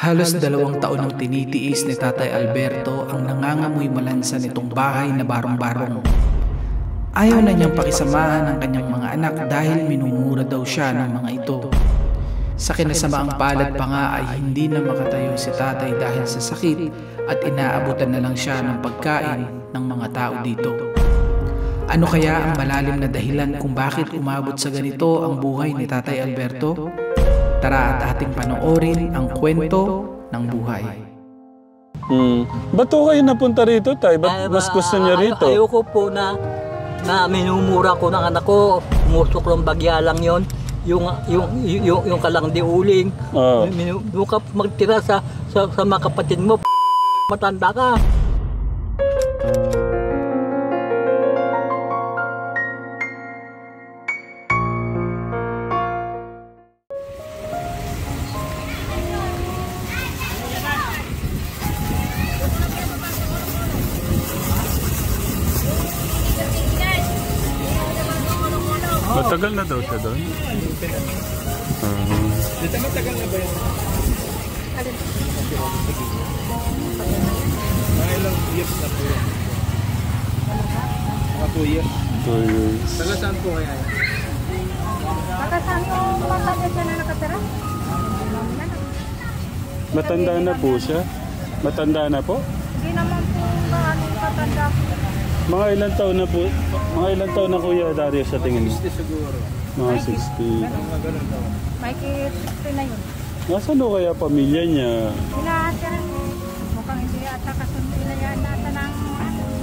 Halos 2 taon ang tinitiis ni Tatay Alberto ang nangangamoy malansa nitong bahay na barong-barong. Ayaw na niyang pakisamahan ang kanyang mga anak dahil minumura daw siya ng mga ito. Sa kinasamaang palad pa nga ay hindi na makatayo si tatay dahil sa sakit at inaabutan na lang siya ng pagkain ng mga tao dito. Ano kaya ang malalim na dahilan kung bakit umabot sa ganito ang buhay ni Tatay Alberto? Tara at ating panoorin ang kwento ng buhay. Ba't kayo napunta rito, Tay? Ba't mas gusto niya rito? Ayoko po na minumura ko ng anak ko. Umursok ng bagya lang yon. Yung kalangdi uling. Doon ka magtira sa mga kapatid mo. Matanda ka. Matagal na daw siya doon? Dito matagal na ba yun? Ilang years na po yun? Mga 2 years. 2 years. Taga saan po kaya? Taga saan po matanda siya na nakatira? Matanda na po siya? Matanda na po? Hindi naman po maraming matanda po. Mga ilang taon na po? Mga ilang taon na Kuya Dario sa tingin mo? Mga 60 siguro. Mga 60. May 60 na yun. Nasaan o kaya pamilya niya? Hinahateran mo. Mukhang hindi ata kasundi na yan.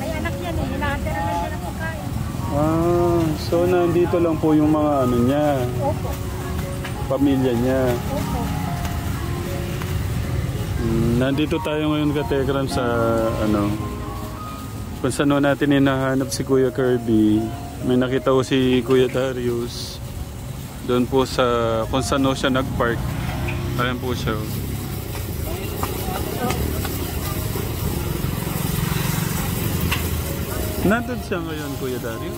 May anak yan eh. Hinahateran na siya ng pagkain. So nandito lang po yung mga ano niya? Opo. Pamilya niya? Opo. Nandito tayo ngayon ka Telegram sa ano? Kung saan natin hinahanap si Kuya Kirby, may nakita ko si Kuya Darius doon po sa kung saan siya nagpark. Ayan po siya. Nandun siya ngayon Kuya Darius?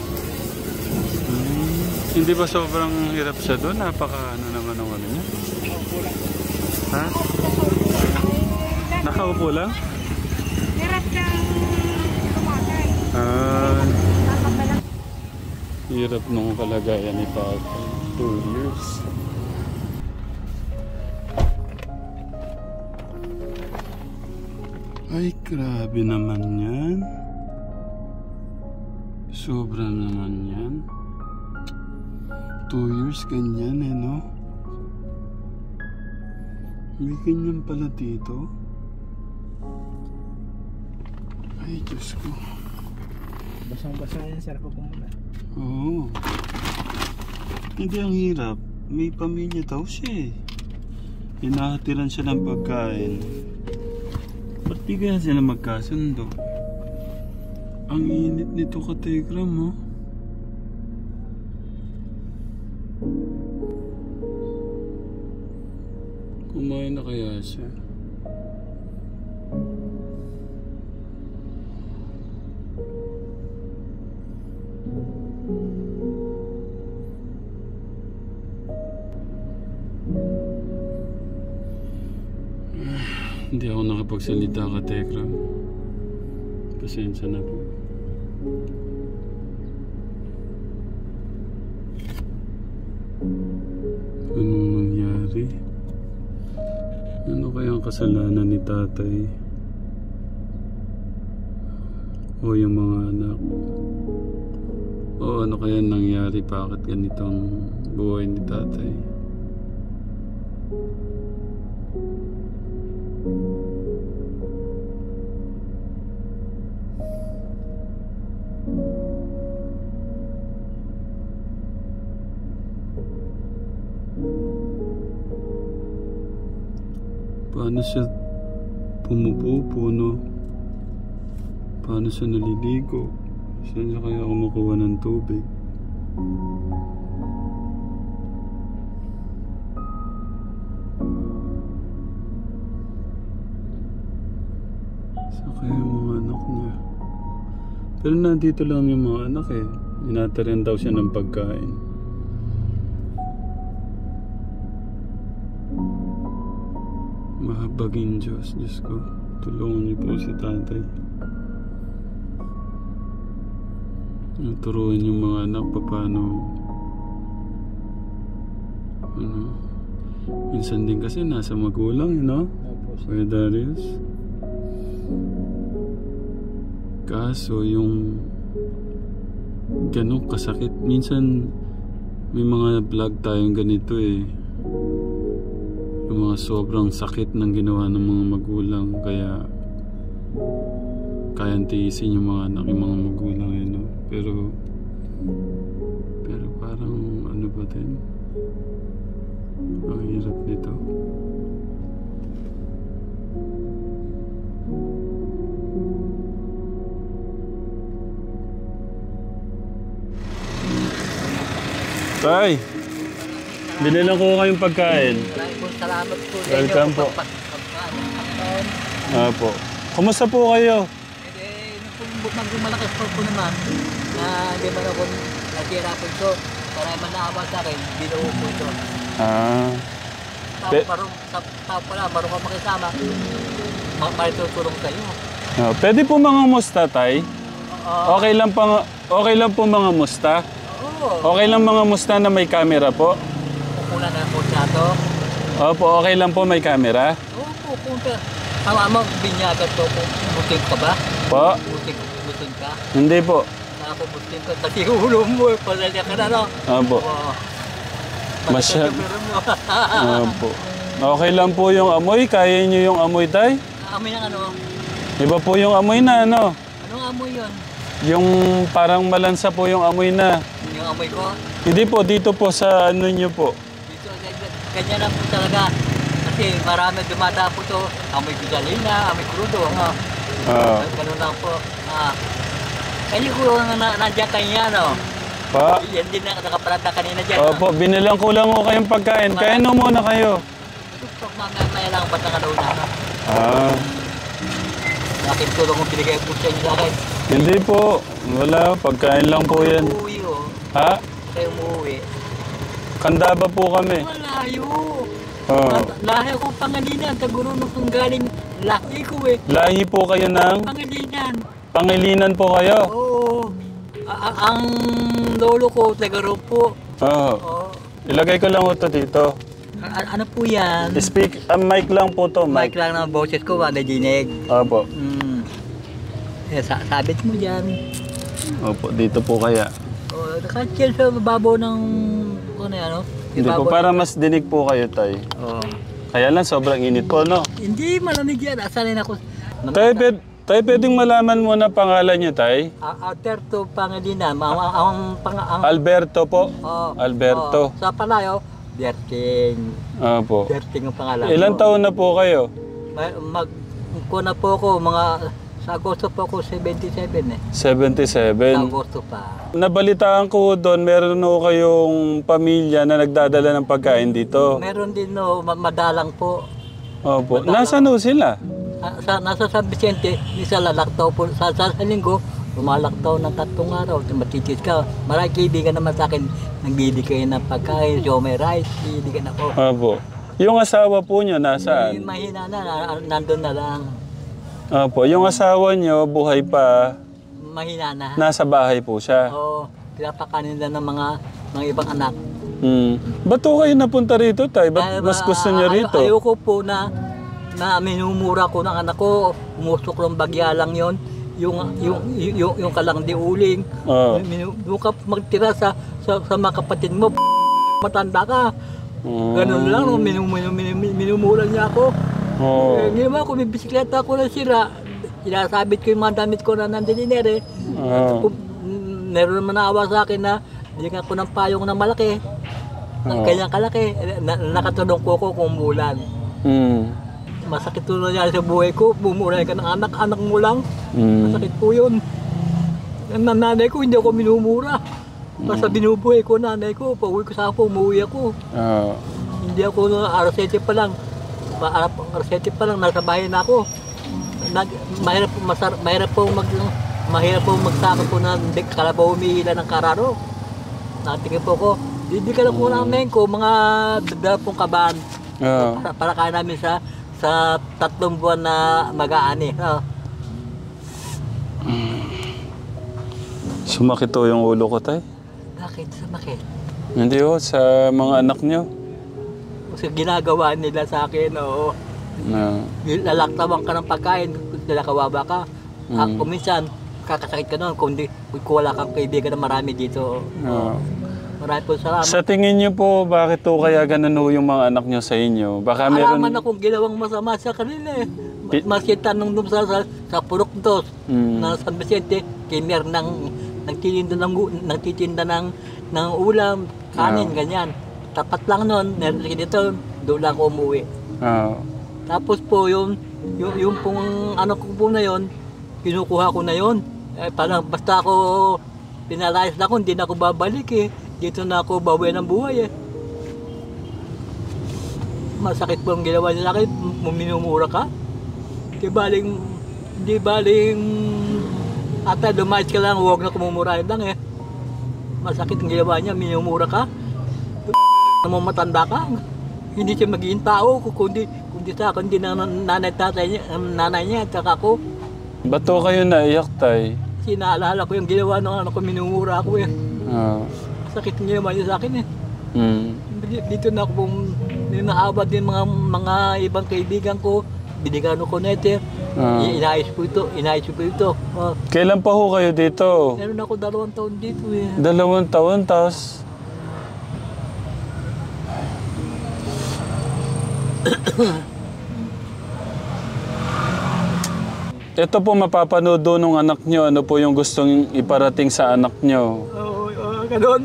Hindi ba sobrang hirap siya doon? Napaka ano naman ang ano niya? Ha? Nakaupo lang? Hirap lang. Hirap nung kalagayan ni Papa. 2 years. Ay, grabe naman yan. Sobra naman yan. 2 years ganyan eh, no? May ganyan pala dito. Ay, Diyos ko. Basang-basa yan, sir, po kumula. Oo. Hindi, ang hirap. May pamilya daw siya eh. Hinahatiran siya ng pagkain. Ba't di kaya sila magkasundo? Ang init nito ka Telegram, oh. Kumain na kaya siya? Hindi ako nakapagsalita ka Telegram. Pasensya na po. Anong nangyari? Ano kaya ang kasalanan ni tatay? O yung mga anak? O ano kaya nangyari? Bakit ganitong buhay ni tatay? Paano siya pumupupuno? Paano siya naliligo? Saan siya kaya kumukuha ng tubig? Saan kaya yung mga anak niya? Pero nandito lang yung mga anak eh. Inatarin daw siya ng pagkain. Mahabagin Diyos, Diyos ko. Tulungan niyo po si tatay. Turuan yung mga anak paano. Ano? Minsan din kasi nasa magulang, you know? Kuya Darius. Kaso yung ganong kasakit. Minsan may mga vlog tayong ganito eh. Yung mga sobrang sakit ng ginawa ng mga magulang. Kaya kayang tiisin yung mga anak, yung mga magulang eh, no? Pero parang ano ba din? Ang hirap nito. Tay, binilang ko kayong pagkain. Salamat po. Welcome po. Apo. Kumusta po kayo? Nung malakas po naman, hindi man ako nagirapan. So, para manaawa sa akin, binuho po ito. Tao pala, marunong ka makisama. Marituturong kayo. Pwede po mga musta, tay? Okay lang po mga musta? Okay lang mga musta na may camera po? Pupunan na po siya ito. Opo, okay lang po may camera? Opo, punta. Tawa mo, binyagat po po. Buting ka ba? Po? Buting ka? Hindi po. Ako, buting ka. Kasi ulo mo eh. Palalya ka na, no? Opo. Masyad. Opo. Okay lang po yung amoy. Kaya niyo yung amoy, tay? Amoy ng ano? Iba po yung amoy na, ano? Anong amoy yun? Yung parang malansa po yung amoy na. Yung amoy ko? Hindi po, dito po sa ano niyo po. Dito, ganyan na po talaga. Kasi marami dumata po to. Amoy Vigalina, amoy Crudo. Ganun lang po. Kanyo ko nandiyan kanina, no? Pa? Yan din na nakaparata kanina dyan. Opo, binilang ko lang ko kayong pagkain. Kain mo muna kayo. Gusto ko mamaya lang ba't nakalauna na? Bakit tulong kong binigay po siya niyo sa akin? Hindi po. Wala. Pagkain lang po yan. Umuwi o. Ha? Kayo umuwi. Kandaba po kami. Malayo. Lahi ko Pangilinan. Tagurunong kong galing lahi ko eh. Lahi po kayo ng? Pangilinan. Pangilinan po kayo? Oo. Ang lolo ko, tagarong po. Oo. Ilagay ko lang ito dito. Ano po yan? Speak, mic lang po to. Mic lang ng boses ko, wag dinig. Opo. Sabit mo dyan. Opo, dito po kaya. Naka-chill sa babaw ng ano yan, no? Hindi po, para mas dinig po kayo, tay. Oo. Kaya lang, sobrang init po, no? Hindi, malamig yan. Asalin ako. Tay, pwedeng malaman mo na pangalan niyo, tay? Alberto Pangilina. Alberto po? Alberto. Sa Palayo? Berting. Opo. Berting ang pangalan. Ilan taon na po kayo? Kuna po ko mga sa Agosto po ko 77 eh. 77? Sa Agosto pa. Nabalitaan ko doon, meron no kayong pamilya na nagdadala ng pagkain dito? Meron din no, madalang po. Opo. Madalang. Nasaan no sila? Nasa San Vicente, isa lalaktaw po. Sa linggo, lumalaktaw ng 3 araw, matitis ka. Maraming kaibigan naman sa akin, nagbili kayo ng pagkain, jome rice, kaibigan ako. Opo. Yung asawa po nyo, nasaan? Mahina na, nandun na lang. Opo. Yung asawa nyo, buhay pa? Mahina na. Nasa bahay po siya? Oo. Pinapakanin na ng mga ibang anak. Ba't po kayo napunta rito, tay? Ba't mas gusto nyo rito? Ayoko po na minumura ko ng anak ko, umusok ng bagya lang yon. Yung kalang di uling, ka magtira sa mga kapatid mo, matanda ka. Ganun lang, minumura niya ako. Ngayon ako, may bisikleta ako na sira. Sinasabit ko yung mga damit ko na nandinere. Meron naman naawa sa akin na dinig ako ng payong na malaki. Kanyang kalaki, nakatulong ko kung umulan. Masakit po na sa buhay ko, bumuray ka ng anak mo lang. Masakit po yun. Ang nanay ko, hindi ako minumura. Basta binubuhay ko nanay ko, pauwi ko sa ako, umuwi ako. Hindi ako, arasete pa lang, nasa bahay na ako. Mahirap po magsaka po na kalabaw humihila ng kararo. Natingin po ko, hindi ka lang po namin ko, mga 20 kaban. Para kaya namin sa sa 3 buwan na mag-aani. No? Sumakit o yung ulo ko, tay. Bakit? Sumakit? Hindi o, sa mga anak niyo. Kasi ginagawa nila sa akin, oo. No. Lalaktawan ka ng pagkain, lalakawaba ka. Kung minsan, kakasakit ka nun, kung wala kang kaibigan na marami dito. No. Maraming po salamat. Sa tingin niyo po, bakit to kaya ganun yung mga anak niyo sa inyo? Baka meron... Alaman akong ginawang masama sa kanila eh. Maski tanong doon sa Purok Tres na San Vicente, kimer nagtitinda ng ulam, kanin, ganyan. Tapat lang nun, narinig dito, doon lang umuwi. Tapos po yung pong ano ko po na yun, kinukuha ko na yun. Eh, parang basta ako pinalayas na ako, hindi na ako babalik eh. Dito na ako bawi ng buhay eh. Masakit po ang ginawa niya sa akin, minumura ka. Di baling, ata dumayas ka lang, huwag na kumumurahin lang eh. Masakit ang ginawa niya, minumura ka. Matanda ka. Hindi siya magiging tao, kundi sa akin, din ang nanay niya at saka ako. Ba't to kayo naiyak, tay? Sinaalala ko yung ginawa ng anak ko, minumura ako eh. Sakit ang ginawa niya sa akin eh. Dito na ako ninahabad din mga ibang kaibigan ko, binigano ko na ito. Inayos ko ito. Kailan pa ho kayo dito? Meron ako 2 taon dito eh. 2 taon, tapos... Ito po mapapanood doon ng anak nyo. Ano po yung gustong iparating sa anak nyo? Ganoon.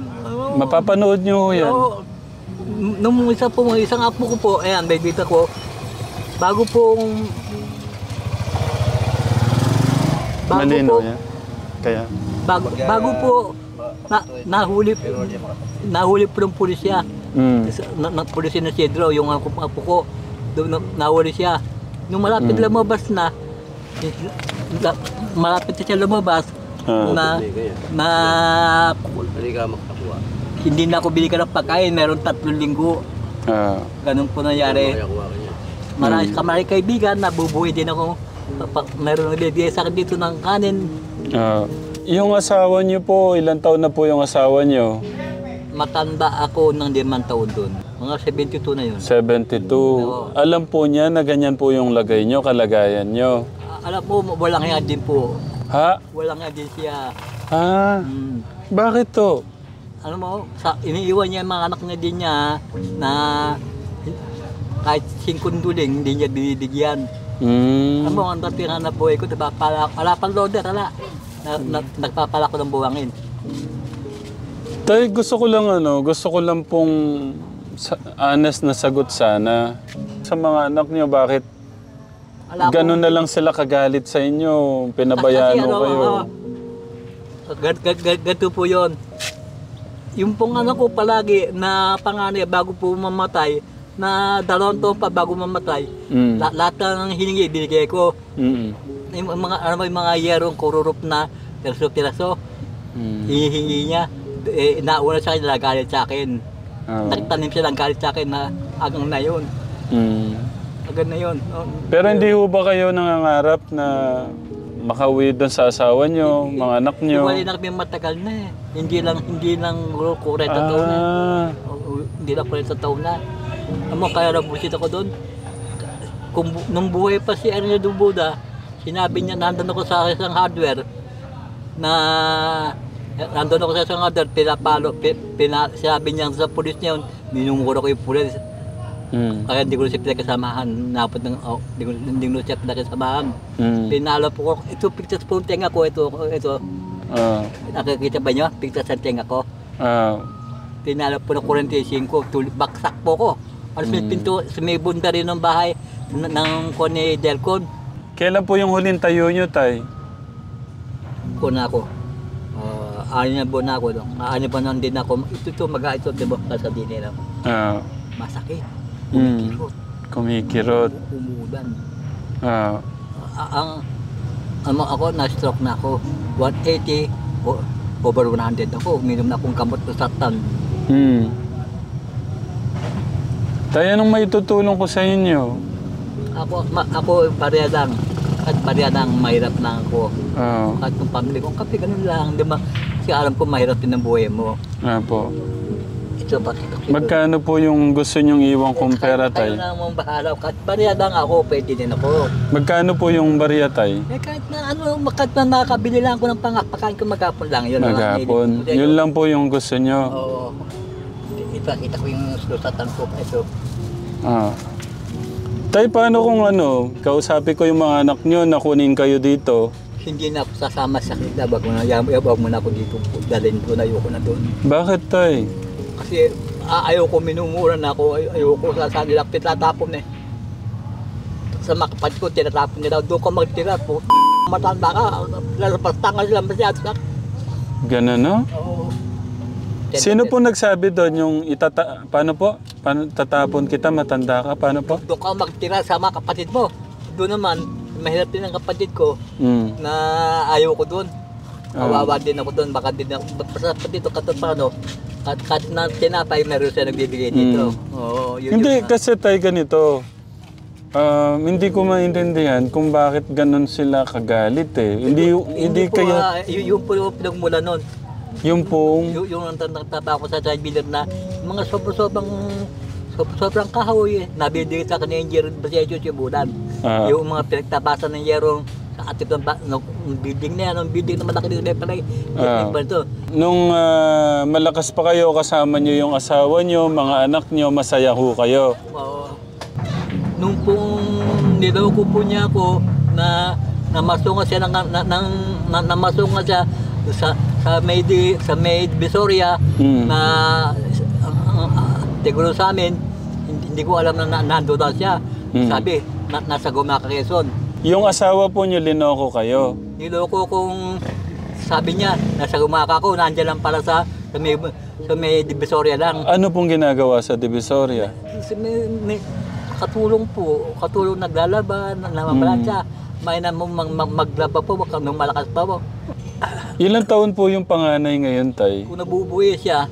Mapapanood nyo yan. Nung isang apo ko po, ayan, baybita ko, bago po nahuli po ng pulisya. Nagpulisin na si Edro, yung apo ko. Nahuli siya. Nung malapit na siya lumabas, na hindi na ako binigyan ng pagkain, meron 3 linggo. Ganun po nangyari. Maraming kaibigan, nabubuhay din ako. Meron nagbibigay sa akin dito ng kanin. Yung asawa niyo po, ilang taon na po yung asawa niyo? Matanda ako ng 5 taon doon. Mga 72 na yun. 72. Oo. Alam po niya na ganyan po yung lagay nyo, kalagayan nyo. Alam po, walang hiya din po. Ha? Walang hiya din siya. Ha? Bakit to? Alam mo, iniiwan niya yung mga anak niya din niya na kahit 5 duling, hindi niya binibigyan. Alam mo, ang tatira na buhay ko, diba? Wala pang loader, wala. Nagpapala ko ng buwangin. Tay, gusto ko lang pong honest na sagot sana. Sa mga anak niyo, bakit ganun na lang sila kagalit sa inyo? Pinabayaan mo kayo? Ganito po yun. Yung pong anak ko palagi na panganay bago po mamatay, na 2 taon pa bago mamatay, lahat ng hiningi binigay ko. Yung mga yerong kururup na piraso-piraso, hihingi niya. Nauna siya nagagalit sa akin. Nagtanim siya ng galit sa akin na agang na yun. Agang na yun. Pero hindi ho ba kayo nangangarap na makauwi doon sa asawa nyo, mga anak nyo? Wala na kami matagal na eh. Hindi lang 40 taon na. Hindi lang 40 taon na. Amo, kaya nabusit ako doon. Nung buhay pa si Ernie Dubuda, sinabi niya, nandun ako sa isang hardware na... Nandun ako sa isang order, sinabi niya sa polis niya yun, minumura ko yung polis. Kaya hindi ko siya pinakasamahan. Hindi ko siya pinakasamahan. Pinalo po ko, ito pictures po yung tenga ko, ito. Nakikita ba niyo? Pictures ang tenga ko. Pinalo po ng 45, baksak po ko. May bunda rin ng bahay ng Kone Delcon. Kailan po yung huling tayo niyo, tay? Kuna ako. 6 buwan na ako doon. 6 buwan din ako. Ito mag-aitod, diba? Kasi din nila. Masakit. Kumikirot. Umulan. Ako, na-stroke na ako. 180, over 100 ako. Uminom na akong kamot sa satan. Tayo, anong maitutulong ko sa inyo? Ako pareha lang. At pareha lang, mahirap lang ako. Oh. At yung pamilya ko, kape, ganun lang. Diba? Kasi alam ko, mahirap din ang buhay mo. Apo. Ito, bakit ako? Magkano po yung gusto nyong iwan kong pera, tay? Kayo lang mong bahala. Kahit bariya lang ako, pwede din ako. Magkano po yung bariya, tay? Eh, kahit na ano, kahit na nakabili lang ako ng pangapakan ko, maghapon lang. Yun maghapon. Yun lang po yung gusto nyo? Oo. Ipakita ko yung sulatan ko. Ito. Ah. Tay, paano kung ano, kausapin ko yung mga anak nyo na kunin kayo dito? Hindi na ako sasama sa kita. Huwag mo na ako dito. Dalhin ko na, ayoko na doon. Bakit, tay? Kasi ayoko minumura na ako, ayoko sa nila, pinatapon eh. Sa makapad ko, tinatapon nila, doon ko magtira po. Matanda ka, lalapastangan sila masyado. Ganun no? Oo. Sino po nagsabi doon yung paano po? Paano tatapon kita, matanda ka, paano po? Doon ka magtira sa mga kapatid mo. Doon naman, mahirap din ang kapatid ko na ayoko doon. Kawawa din ako doon, baka din ako, basta dito, katong paano. At na tinapay meron siya nagbibigay dito. Oo, yun hindi, yun kasi tayo ganito. Hindi ko maintindihan kung bakit ganun sila kagalit eh. Hindi po, kayo... yung po yung pinagmula nun. Yung pong... Yung nagtatapa ko sa tribular na mga sobrang kahoy eh. Nabibigay sa kanina yung yero sa yung bulan. Yung mga pinagtapasan ng yerong sa atip ng building na yan, ang building na malaki dito pala nung malakas pa kayo, kasama nyo yung asawa nyo, mga anak nyo, masaya ho kayo. Nung pong nilaw ko po niya ako na namasunga siya sa may Divisoria na siguro sa amin, hindi ko alam na nando daw siya. Sabi, nasa Gumaca, Quezon. Yung asawa po niyo, linoko kayo? Niloko kung sabi niya, nasa Gumaca ko, nandiyan lang pala sa may Divisoria lang. Ano pong ginagawa sa Divisoria? May katulong po, naglalaba, namamalatsa. May maglaba po, nung malakas pa po. Ilang taon po yung panganay ngayon, tay? Kung nabubuhay siya,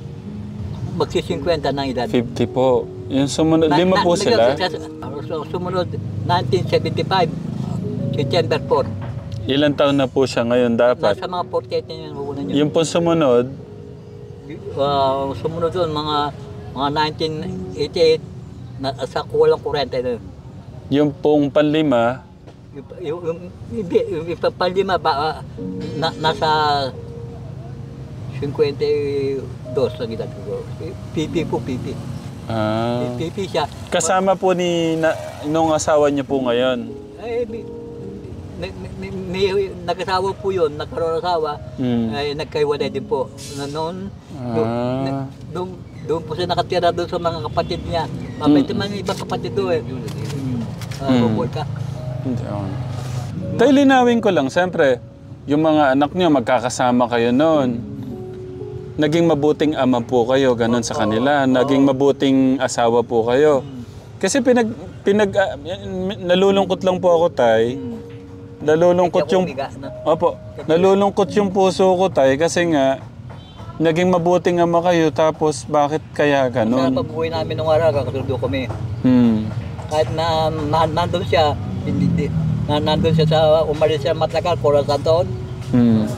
magsi-50 ng edad. 50 po. Yung sumunod, lima po sila? Sumunod, 1975. September 4. Ilan taon na po siya ngayon dapat? Nasa mga 48 na yun. Yung po sumunod? Sumunod yun, mga 1988, nasa kulang 40 na yun. Yung pong panlima? Yung panlima, nasa 52 na kita. PP po, PP. PP siya. Kasama po nung asawa niya po ngayon? Ay, nag-asawa po yun, nagkaroon-asawa, ay nagkaiwalay din po. Noon, doon po siya nakatira doon sa mga kapatid niya. Mabait naman yung ibang kapatid doon eh. Bukol ka. Tayo linawin ko lang, siyempre, yung mga anak niyo, magkakasama kayo noon. Naging mabuting ama po kayo, ganun sa kanila. Naging mabuting asawa po kayo. Kasi nalulungkot lang po ako, tay. Nalulungkot yung... Opo, nalulungkot yung puso ko, tay. Kasi nga, naging mabuting ama kayo, tapos bakit kaya ganun? Sa pagbuhay namin nung araw, kakasundo kami. Kahit na nandun siya, umalis siya matlagal, oras na doon.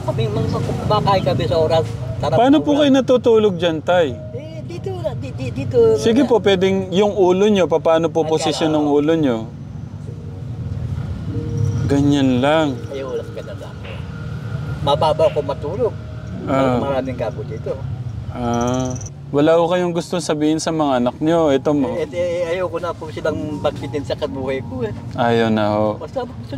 Kaming kumakain kami sa oras. Paano po kayo natutulog dyan, tay? Dito. Sige po, pwedeng yung ulo nyo, paano po posisyon ng ulo nyo? Ganyan lang. Ayaw lang ka na lang. Mababa ako matulog. Maraming gabo dito. Wala ko kayong gusto sabihin sa mga anak nyo. Ito mo. Ayaw ko na po silang magbitin sa kabuhay ko eh. Ayaw na ho.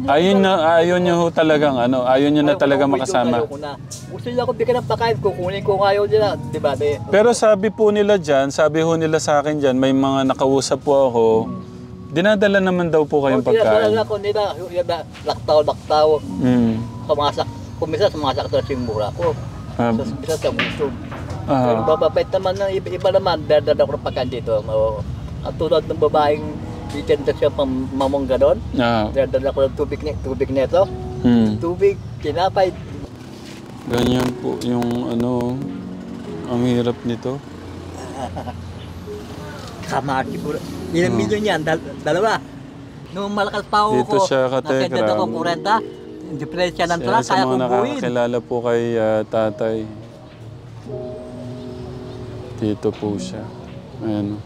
Ayaw nyo ho talagang ano. Ayaw nyo na talaga makasama. Ayaw ko na. Gusto nila ko bigyan ng pakain. Kukunin ko ayaw nila. Diba? Pero sabi po nila dyan, sabi ho nila sa akin dyan, may mga nakausap po ako. Dinadala naman daw po kayong pagkain. Dinadala ko nila. Laktaw. Kumisa sumasak sa simbura ko. Kumisa sa gusto. Pero bababait naman ng iba naman, dahil ako napakain dito. At tulad ng babaeng itenda siya pang mamongga doon, dahil ako ng tubig neto, tubig, kinapay. Ganyan po yung ano, ang hirap nito. Kamaki po. Ilang milyon yan? Dalawa. Noong malakas pa ako, nakaganda ako 40, depresya ng truck, kaya kong buuin. Siya sa mga nakakakilala po kay tatay. Tito po siya. Ayan.